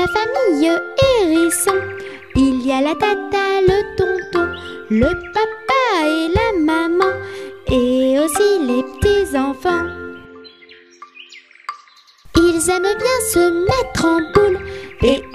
la famille Hérisson. Il y a la tata, le tonton, le papa et la maman, et aussi les petits-enfants. Ils aiment bien se mettre en boule et